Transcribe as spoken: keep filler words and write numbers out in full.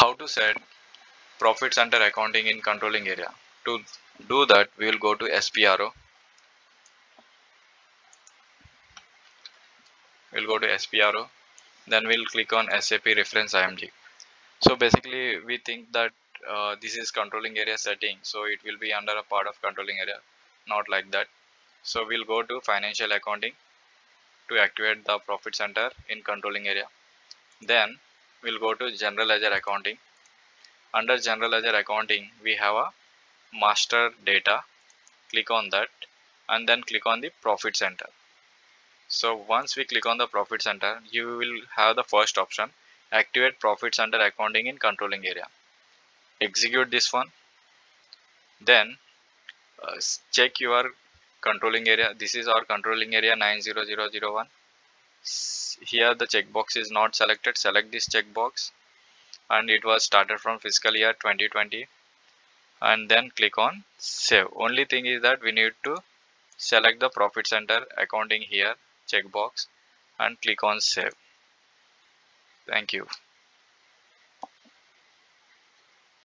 How to set profits under accounting in controlling area. To do that, we will go to S P R O. We'll go to S P R O, then we'll click on S A P reference I M G. So basically we think that uh, this is controlling area setting, so it will be under a part of controlling area, not like that. So we'll go to financial accounting to activate the profit center in controlling area. Then we'll go to general ledger accounting. Under general ledger accounting, we have a master data. Click on that and then click on the profit center. So once we click on the profit center, you will have the first option, activate profits under accounting in controlling area. Execute this one. Then uh, check your controlling area. This is our controlling area nine zero zero zero one. Here the checkbox is not selected. Select this checkbox, and it was started from fiscal year twenty twenty, and then click on save. Only thing is that we need to select the profit center accounting here checkbox and click on save. Thank you.